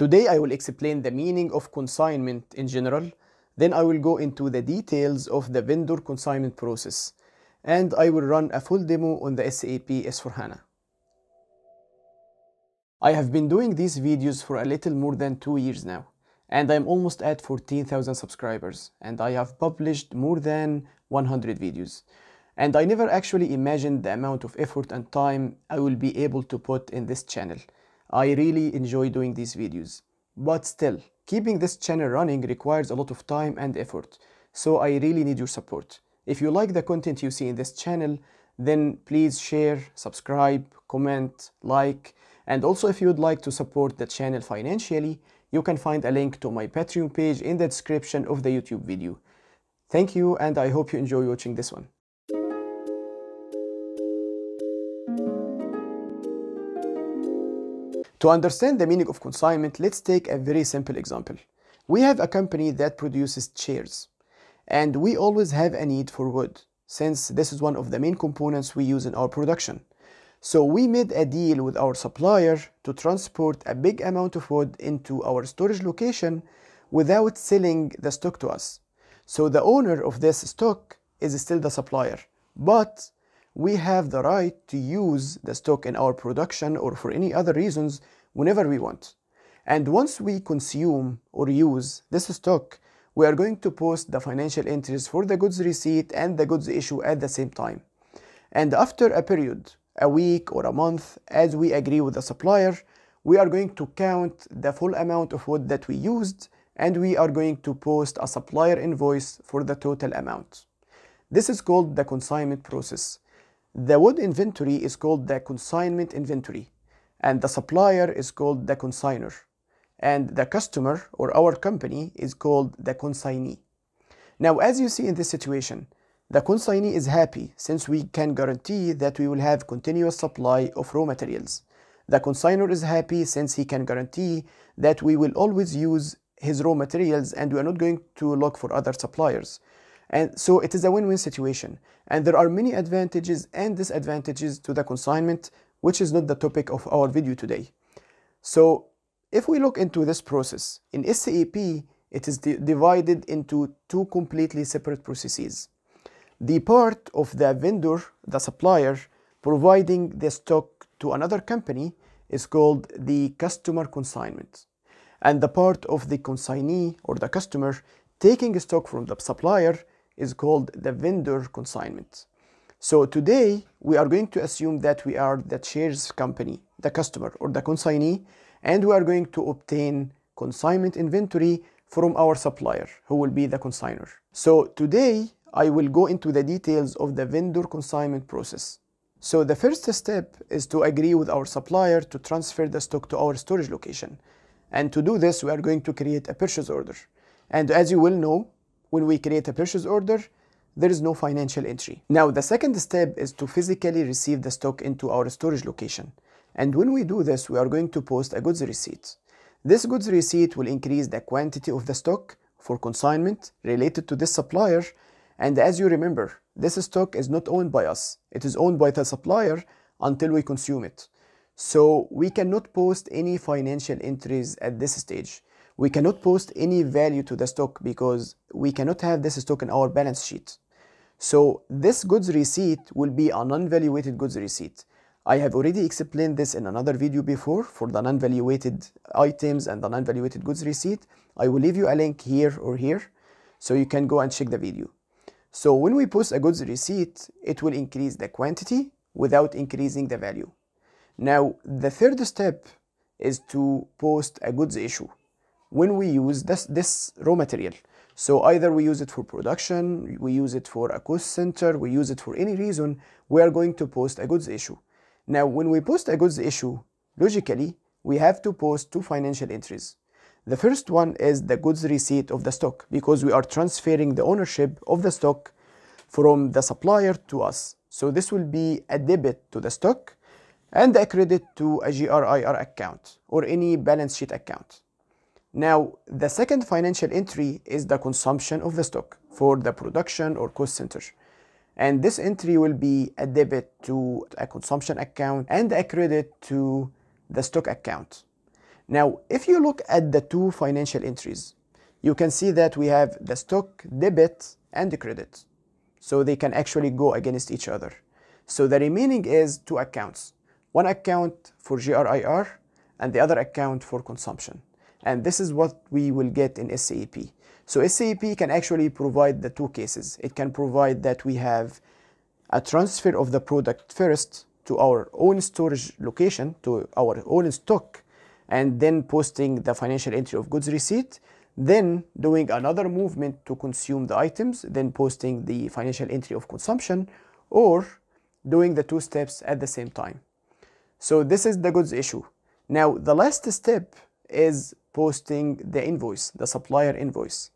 Today I will explain the meaning of consignment in general, then I will go into the details of the vendor consignment process, and I will run a full demo on the SAP S4HANA. I have been doing these videos for a little more than 2 years now, and I'm almost at 14,000 subscribers, and I have published more than 100 videos. And I never actually imagined the amount of effort and time I will be able to put in this channel. I really enjoy doing these videos, but still, keeping this channel running requires a lot of time and effort, so I really need your support. If you like the content you see in this channel, then please share, subscribe, comment, like, and also if you would like to support the channel financially, you can find a link to my Patreon page in the description of the YouTube video. Thank you, and I hope you enjoy watching this one. To understand the meaning of consignment, let's take a very simple example. We have a company that produces chairs, and we always have a need for wood, since this is one of the main components we use in our production. So we made a deal with our supplier to transport a big amount of wood into our storage location without selling the stock to us. So the owner of this stock is still the supplier, but we have the right to use the stock in our production or for any other reasons whenever we want. And once we consume or use this stock, we are going to post the financial interest for the goods receipt and the goods issue at the same time. And after a period, a week or a month, as we agree with the supplier, we are going to count the full amount of wood that we used, and we are going to post a supplier invoice for the total amount. This is called the consignment process. The wood inventory is called the consignment inventory, and the supplier is called the consignor, and the customer or our company is called the consignee. Now, as you see in this situation, the consignee is happy since we can guarantee that we will have continuous supply of raw materials. The consignor is happy since he can guarantee that we will always use his raw materials and we are not going to look for other suppliers. And so it is a win-win situation, and there are many advantages and disadvantages to the consignment, which is not the topic of our video today. So if we look into this process, in SAP it is divided into two completely separate processes. The part of the vendor, the supplier, providing the stock to another company is called the customer consignment, and the part of the consignee or the customer taking stock from the supplier is called the vendor consignment. So today we are going to assume that we are the chairs company, the customer or the consignee, and we are going to obtain consignment inventory from our supplier, who will be the consignor. So today I will go into the details of the vendor consignment process. So the first step is to agree with our supplier to transfer the stock to our storage location, and to do this we are going to create a purchase order. And as you will know, when we create a purchase order, there is no financial entry. Now, the second step is to physically receive the stock into our storage location. And when we do this, we are going to post a goods receipt. This goods receipt will increase the quantity of the stock for consignment related to this supplier. And as you remember, this stock is not owned by us. It is owned by the supplier until we consume it. So we cannot post any financial entries at this stage. We cannot post any value to the stock because we cannot have this stock in our balance sheet. So this goods receipt will be a non-valuated goods receipt. I have already explained this in another video before for the non-valuated items and the non-valuated goods receipt. I will leave you a link here or here so you can go and check the video. So when we post a goods receipt, it will increase the quantity without increasing the value. Now, the third step is to post a goods issue when we use this raw material. So either we use it for production, we use it for a cost center, we use it for any reason, we are going to post a goods issue. Now, when we post a goods issue, logically, we have to post two financial entries. The first one is the goods receipt of the stock, because we are transferring the ownership of the stock from the supplier to us. So this will be a debit to the stock and a credit to a GRIR account or any balance sheet account. Now, the second financial entry is the consumption of the stock for the production or cost center. And this entry will be a debit to a consumption account and a credit to the stock account. Now, if you look at the two financial entries, you can see that we have the stock, debit, and the credit. So they can actually go against each other. So the remaining is two accounts. One account for GRIR and the other account for consumption. And this is what we will get in SAP. So SAP can actually provide the two cases. It can provide that we have a transfer of the product first to our own storage location, to our own stock, and then posting the financial entry of goods receipt, then doing another movement to consume the items, then posting the financial entry of consumption, or doing the two steps at the same time. So this is the goods issue. Now, the last step is posting the invoice, the supplier invoice.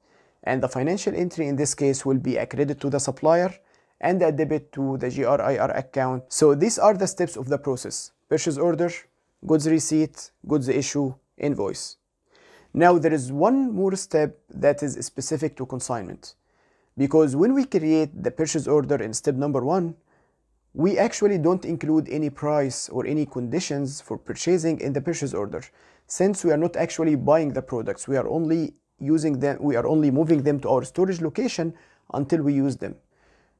And the financial entry in this case will be a credit to the supplier and a debit to the GRIR account. So these are the steps of the process: purchase order, goods receipt, goods issue, invoice. Now there is one more step that is specific to consignment, because when we create the purchase order in step number 1, we actually don't include any price or any conditions for purchasing in the purchase order, since we are not actually buying the products. We are only using them, we are only moving them to our storage location until we use them.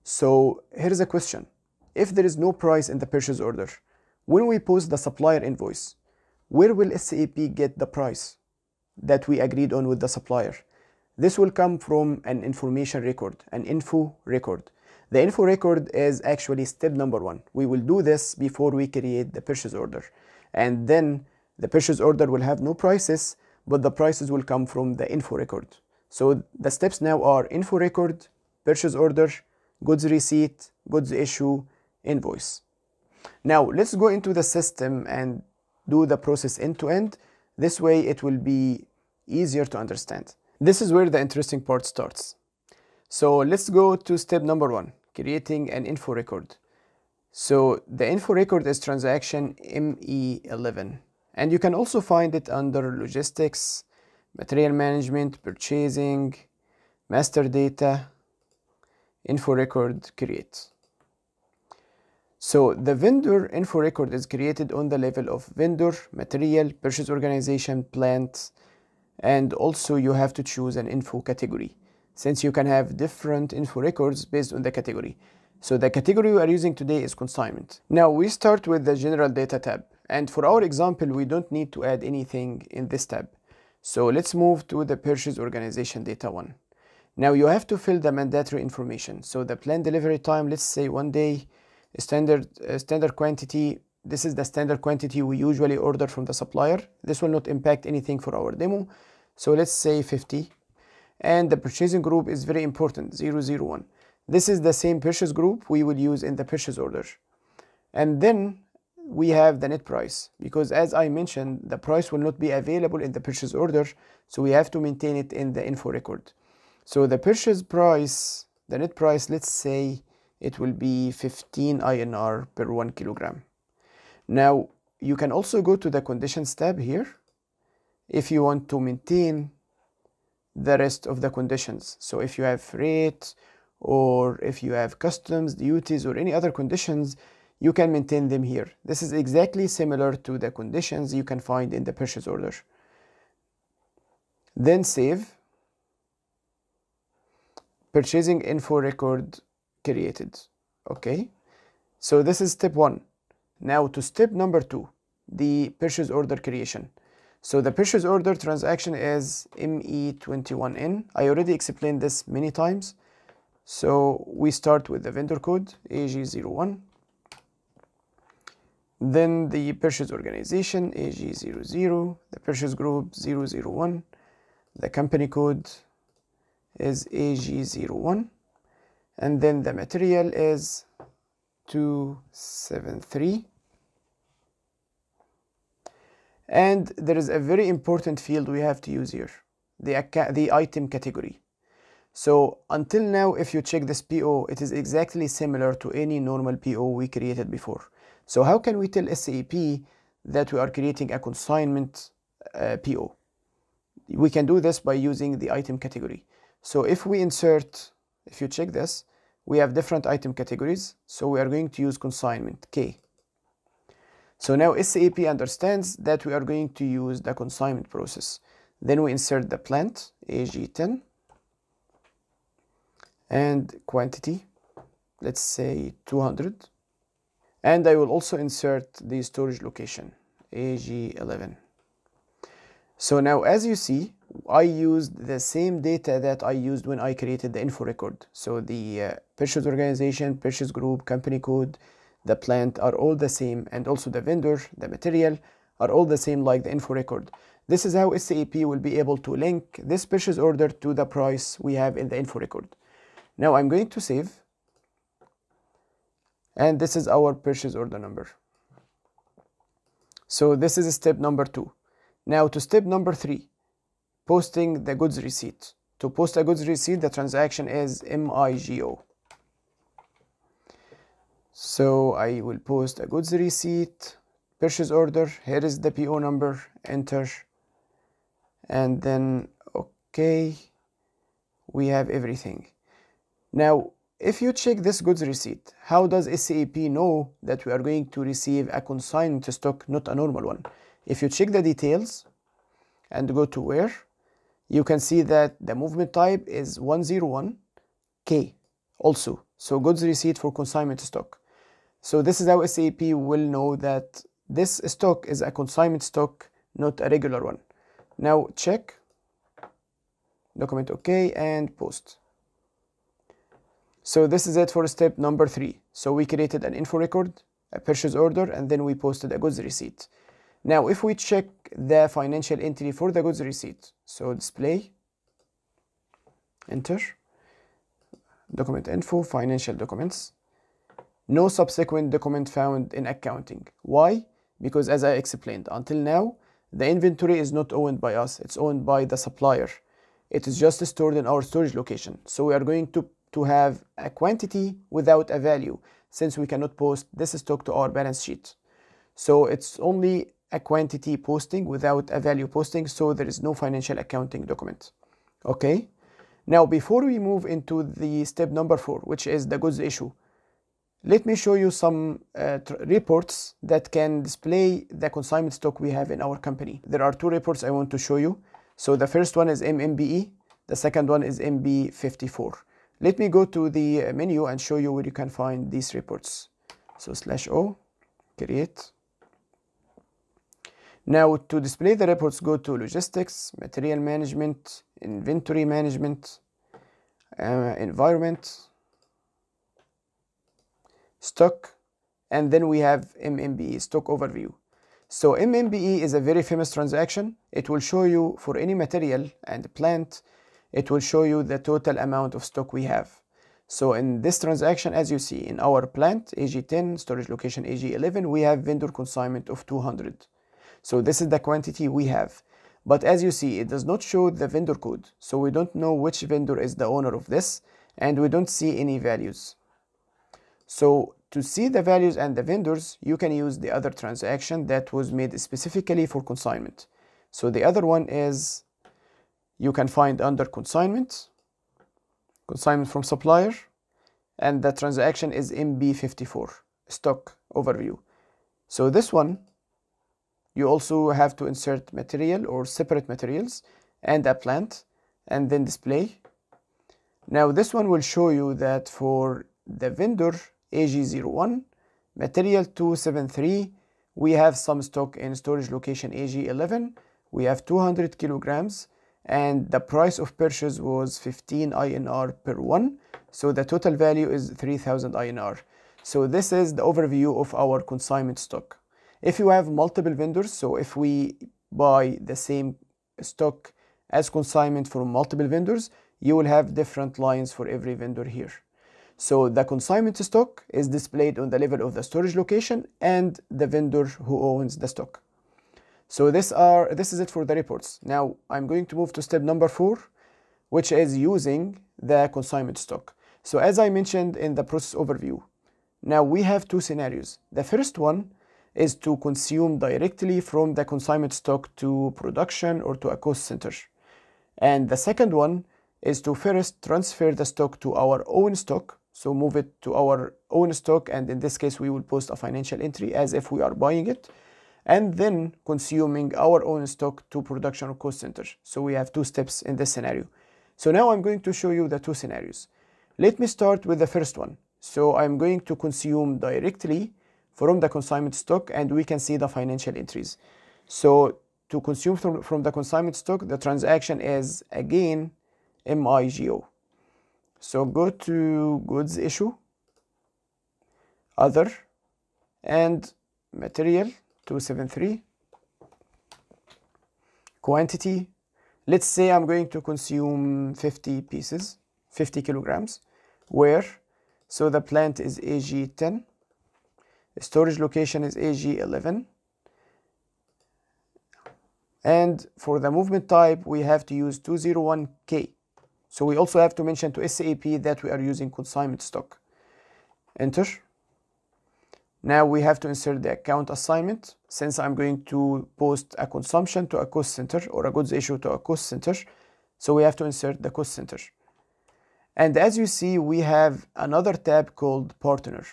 So here's a question: if there is no price in the purchase order, when we post the supplier invoice, where will SAP get the price that we agreed on with the supplier? This will come from an information record, an info record. The info record is actually step number 1. We will do this before we create the purchase order. And then the purchase order will have no prices, but the prices will come from the info record. So the steps now are info record, purchase order, goods receipt, goods issue, invoice. Now let's go into the system and do the process end to end. This way it will be easier to understand. This is where the interesting part starts. So let's go to step number 1, creating an info record. So the info record is transaction ME11, and you can also find it under logistics, material management, purchasing, master data, info record create. So the vendor info record is created on the level of vendor, material, purchase organization, plant, and also you have to choose an info category, since you can have different info records based on the category. So the category we are using today is consignment. Now we start with the general data tab, and for our example we don't need to add anything in this tab. So let's move to the purchase organization data 1. Now you have to fill the mandatory information. So the planned delivery time, let's say 1 day, standard quantity. This is the standard quantity we usually order from the supplier. This will not impact anything for our demo. So let's say 50. And the purchasing group is very important, 001. This is the same purchase group we will use in the purchase order. And then we have the net price, because as I mentioned, the price will not be available in the purchase order, so we have to maintain it in the info record. So the purchase price, the net price, let's say it will be 15 INR per 1 kilogram. Now you can also go to the conditions tab here if you want to maintain the rest of the conditions. So if you have freight, or if you have customs duties or any other conditions, you can maintain them here. This is exactly similar to the conditions you can find in the purchase order. Then save. Purchasing info record created. Okay, so this is step 1. Now to step number 2, the purchase order creation. So the purchase order transaction is ME21N. I already explained this many times. So we start with the vendor code AG01, then the purchase organization AG00, the purchase group 001, the company code is AG01, and then the material is 273. And there is a very important field we have to use here, the item category. So until now, if you check this PO, it is exactly similar to any normal PO we created before. So how can we tell SAP that we are creating a consignment PO? We can do this by using the item category. So if we insert, if you check this, we have different item categories. So we are going to use consignment K. So now SAP understands that we are going to use the consignment process. Then we insert the plant, AG10, and quantity, let's say 200. And I will also insert the storage location, AG11. So now, as you see, I used the same data that I used when I created the info record. So the purchase organization, purchase group, company code, the plant are all the same, and also the vendor, the material are all the same like the info record. This is how SAP will be able to link this purchase order to the price we have in the info record. Now I'm going to save, and this is our purchase order number. So this is step number 2. Now to step number 3, posting the goods receipt. To post a goods receipt, the transaction is MIGO. So I will post a goods receipt, purchase order, here is the PO number, enter, and then okay, we have everything. Now if you check this goods receipt, how does SAP know that we are going to receive a consigned stock, not a normal one? If you check the details and go to where, you can see that the movement type is 101K also, so goods receipt for consignment stock. So this is how SAP will know that this stock is a consignment stock, not a regular one. Now check, document OK, and post. So this is it for step number 3. So we created an info record, a purchase order, and then we posted a goods receipt. Now if we check the financial entry for the goods receipt, so display, enter, document info, financial documents. No subsequent document found in accounting. Why? Because as I explained, until now, the inventory is not owned by us, it's owned by the supplier. It is just stored in our storage location. So we are going to have a quantity without a value, since we cannot post this stock to our balance sheet. So it's only a quantity posting without a value posting, so there is no financial accounting document. Okay? Now before we move into the step number 4, which is the goods issue, let me show you some reports that can display the consignment stock we have in our company. There are 2 reports I want to show you. So the first one is MMBE, the second one is MB54. Let me go to the menu and show you where you can find these reports. So /O, create. Now to display the reports, go to logistics, material management, inventory management, environment, stock, and then we have MMBE, stock overview. So MMBE is a very famous transaction. It will show you for any material and plant, it will show you the total amount of stock we have. So in this transaction, as you see, in our plant, AG10, storage location AG11, we have vendor consignment of 200. So this is the quantity we have. But as you see, it does not show the vendor code. So we don't know which vendor is the owner of this, and we don't see any values. So to see the values and the vendors, you can use the other transaction that was made specifically for consignment. So the other one is, you can find under consignment, consignment from supplier, and the transaction is MB54, stock overview. So this one, you also have to insert material or separate materials and a plant, and then display. Now this one will show you that for the vendor AG01, material 273, we have some stock in storage location AG11, we have 200 kilograms, and the price of purchase was 15 INR per one, so the total value is 3000 INR. So this is the overview of our consignment stock. If you have multiple vendors, so if we buy the same stock as consignment from multiple vendors, you will have different lines for every vendor here. So the consignment stock is displayed on the level of the storage location and the vendor who owns the stock. So this is it for the reports. Now I'm going to move to step number 4, which is using the consignment stock. So as I mentioned in the process overview, now we have 2 scenarios. The first one is to consume directly from the consignment stock to production or to a cost center. And the second one is to first transfer the stock to our own stock, So move it to our own stock, and in this case we will post a financial entry as if we are buying it and then consuming our own stock to production or cost center. So we have two steps in this scenario. So now I'm going to show you the two scenarios. Let me start with the first one. So I'm going to consume directly from the consignment stock, and we can see the financial entries. So to consume from the consignment stock, the transaction is again MIGO. So go to goods issue, other, and material 273, quantity. Let's say I'm going to consume 50 pieces, 50 kilograms. Where? So the plant is AG10, the storage location is AG11, and for the movement type we have to use 201K. So we also have to mention to SAP that we are using consignment stock. Enter. Now we have to insert the account assignment. Since I'm going to post a consumption to a cost center or a goods issue to a cost center, so we have to insert the cost center. And as you see, we have another tab called partner.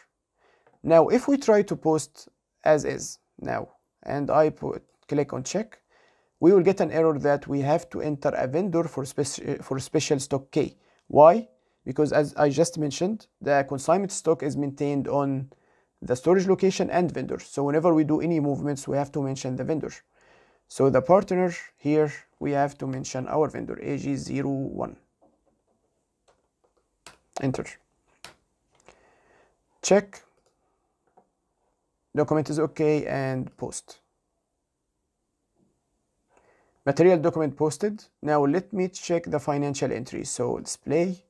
Now if we try to post as is now, and I click on check, we will get an error that we have to enter a vendor for special stock K. Why? Because as I just mentioned, the consignment stock is maintained on the storage location and vendor. So whenever we do any movements, we have to mention the vendor. So the partner here, we have to mention our vendor, AG01. Enter. Check. Document is okay, and post. Material document posted. Now let me check the financial entry. So display,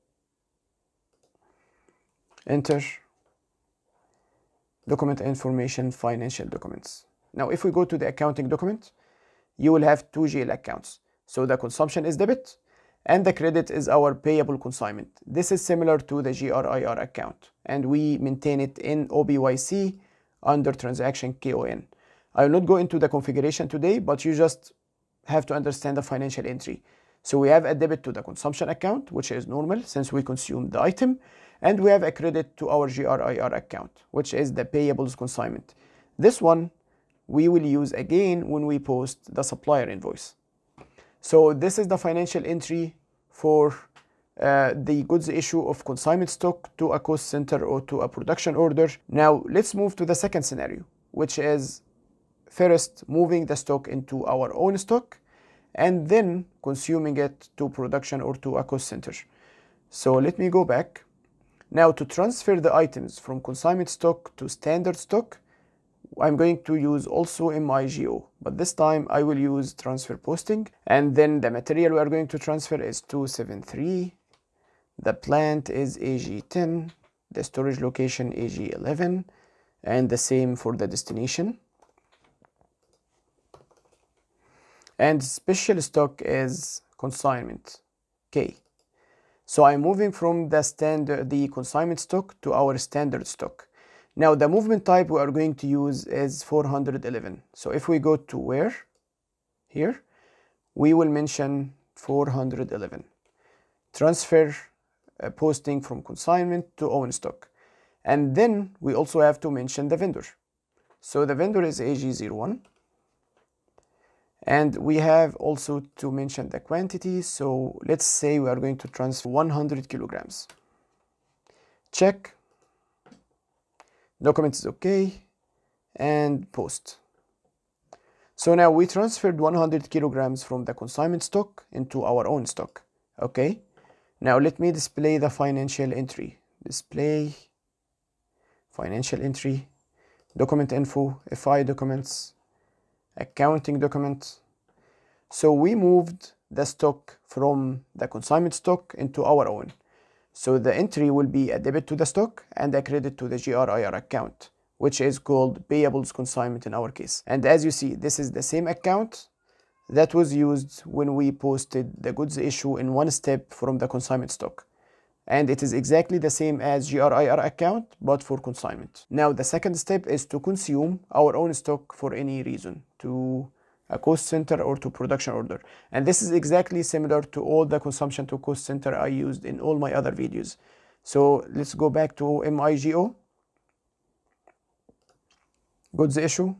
enter, document information, financial documents. Now if we go to the accounting document, you will have two GL accounts. So the consumption is debit and the credit is our payable consignment. This is similar to the GRIR account, and we maintain it in OBYC under transaction KON. I will not go into the configuration today, but you just have to understand the financial entry. So we have a debit to the consumption account, which is normal since we consumed the item, and we have a credit to our GRIR account, which is the payables consignment. This one we will use again when we post the supplier invoice. So this is the financial entry for the goods issue of consignment stock to a cost center or to a production order. Now let's move to the second scenario, which is first moving the stock into our own stock and then consuming it to production or to a cost center. So let me go back. Now to transfer the items from consignment stock to standard stock, I'm going to use also MIGO, but this time I will use transfer posting, and then the material we are going to transfer is 273, the plant is AG10, the storage location AG11, and the same for the destination. And special stock is consignment K. So I'm moving from the consignment stock to our standard stock. Now the movement type we are going to use is 411. So if we go to where, here, we will mention 411. Transfer posting from consignment to own stock. And then we also have to mention the vendor. So the vendor is AG01. And we have also to mention the quantity. So let's say we are going to transfer 100 kilograms. Check. Document is okay, and post. So now we transferred 100 kilograms from the consignment stock into our own stock. Okay. Now let me display the financial entry. Display financial entry, document info, FI documents, accounting document. So we moved the stock from the consignment stock into our own. So the entry will be a debit to the stock and a credit to the GRIR account, which is called payables consignment in our case. And as you see, this is the same account that was used when we posted the goods issue in one step from the consignment stock. And it is exactly the same as GRIR account, but for consignment. Now the second step is to consume our own stock for any reason, to a cost center or to production order. And this is exactly similar to all the consumption to cost center I used in all my other videos. So let's go back to MIGO. Got the issue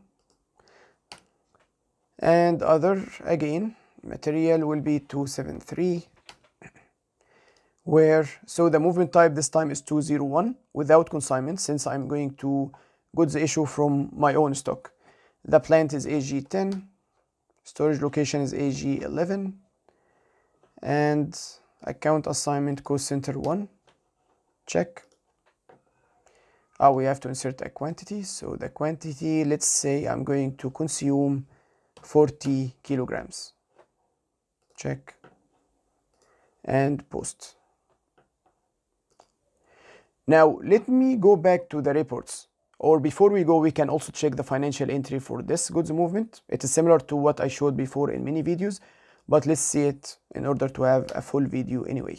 and other again. Material will be 273, where so the movement type this time is 201 without consignment, since I'm going to got the issue from my own stock. The plant is AG10, storage location is AG11, and account assignment cost center 1. Check. Oh, we have to insert a quantity. So the quantity, let's say I'm going to consume 40 kilograms. Check and post. Now let me go back to the reports, or before we go we can also check the financial entry for this goods movement. It is similar to what I showed before in many videos, but let's see it in order to have a full video anyway.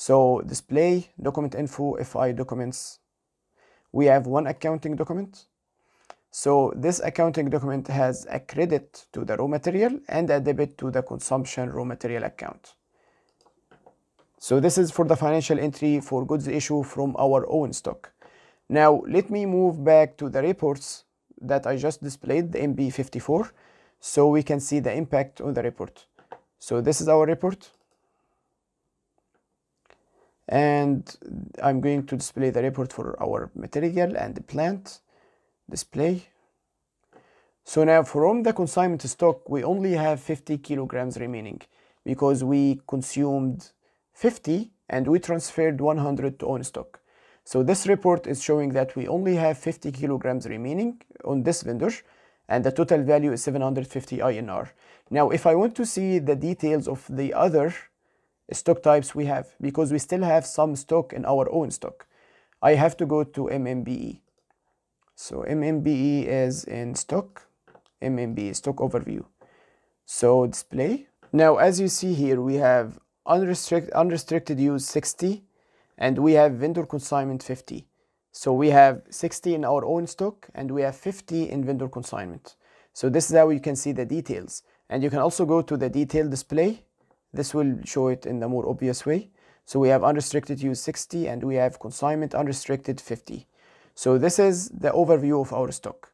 So display, document info, FI documents. We have one accounting document. So this accounting document has a credit to the raw material and a debit to the consumption raw material account. So this is for the financial entry for goods issue from our own stock. Now let me move back to the reports that I just displayed, the MB54, so we can see the impact on the report. So this is our report, and I'm going to display the report for our material and the plant. Display. So now from the consignment stock we only have 50 kilograms remaining, because we consumed 50 and we transferred 100 to own stock. So this report is showing that we only have 50 kilograms remaining on this vendor, and the total value is 750 INR. Now if I want to see the details of the other stock types we have, because we still have some stock in our own stock, I have to go to MMBE. So MMBE is in stock, MMBE stock overview. So display. Now as you see here, we have unrestricted use 60, and we have vendor consignment 50. So we have 60 in our own stock and we have 50 in vendor consignment. So this is how you can see the details. And you can also go to the detail display. This will show it in the more obvious way. So we have unrestricted use 60 and we have consignment unrestricted 50. So this is the overview of our stock.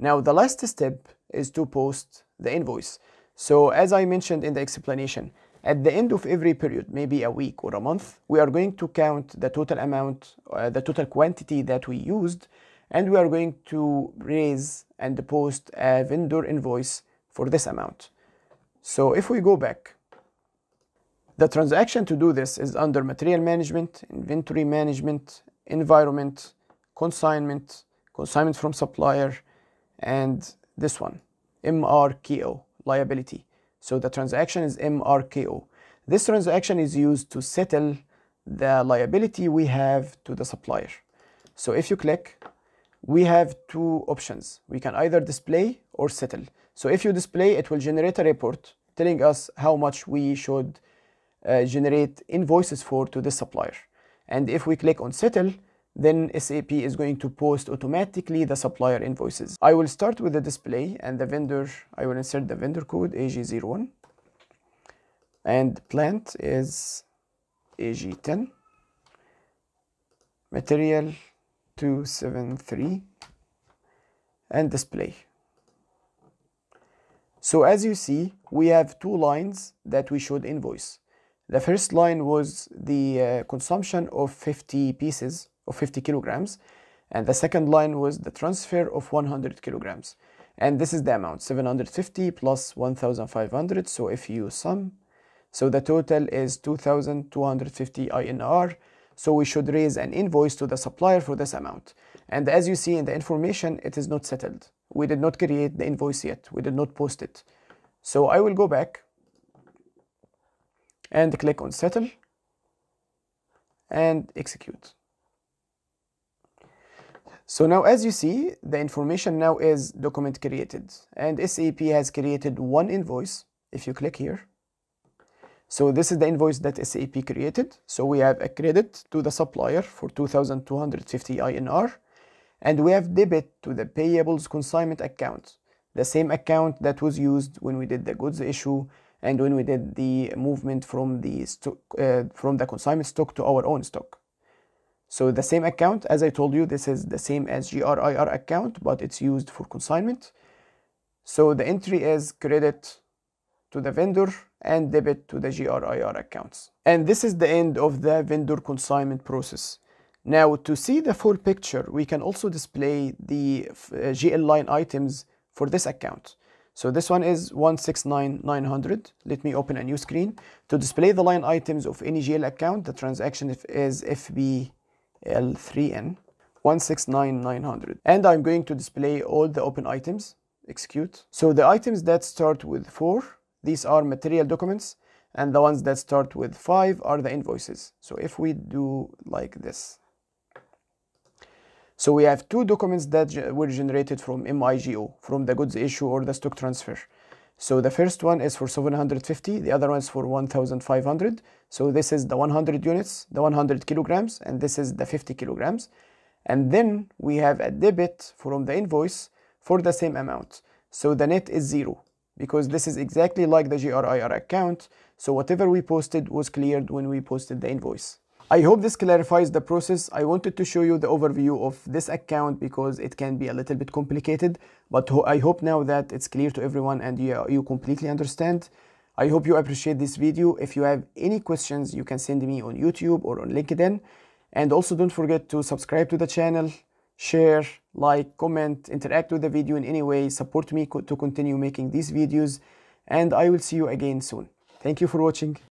Now the last step is to post the invoice. So as I mentioned in the explanation, at the end of every period, maybe a week or a month, we are going to count the total amount, the total quantity that we used, and we are going to raise and post a vendor invoice for this amount. So if we go back, the transaction to do this is under material management, inventory management, environment, consignment from supplier, and this one, MRKO, liability. So the transaction is MRKO. This transaction is used to settle the liability we have to the supplier. So if you click, we have two options. We can either display or settle. So if you display, it will generate a report telling us how much we should generate invoices for to the supplier. And if we click on settle, then SAP is going to post automatically the supplier invoices. I will start with the display and the vendor. I will insert the vendor code AG01, and plant is AG10, material 273, and display. So as you see, we have two lines that we should invoice. The first line was the consumption of 50 pieces, of 50 kilograms, and the second line was the transfer of 100 kilograms, and this is the amount 750 plus 1500. So if you sum, so the total is 2250 INR. So we should raise an invoice to the supplier for this amount, and as you see in the information, it is not settled. We did not create the invoice yet, we did not post it. So I will go back and click on settle and execute. So now as you see, the information now is document created, and SAP has created one invoice. If you click here, so this is the invoice that SAP created. So we have a credit to the supplier for 2250 INR, and we have debit to the payables consignment account, the same account that was used when we did the goods issue and when we did the movement from the consignment stock to our own stock. So the same account, as I told you, this is the same as GRIR account, but it's used for consignment. So the entry is credit to the vendor and debit to the GRIR accounts. And this is the end of the vendor consignment process. Now, to see the full picture, we can also display the GL line items for this account. So this one is 169,900. Let me open a new screen. To display the line items of any GL account, the transaction is FBL3N, 169,900. And I'm going to display all the open items, execute. So the items that start with 4, these are material documents, and the ones that start with 5 are the invoices. So if we do like this, so we have two documents that were generated from MIGO, from the goods issue or the stock transfer. So the first one is for 750, the other one is for 1,500. So this is the 100 units, the 100 kilograms, and this is the 50 kilograms. And then we have a debit from the invoice for the same amount. So the net is 0, because this is exactly like the GRIR account. So whatever we posted was cleared when we posted the invoice. I hope this clarifies the process. I wanted to show you the overview of this account because it can be a little bit complicated, but I hope now that it's clear to everyone and you completely understand. I hope you appreciate this video. If you have any questions, you can send me on YouTube or on LinkedIn. And also don't forget to subscribe to the channel, share, like, comment, interact with the video in any way, support me to continue making these videos, and I will see you again soon. Thank you for watching.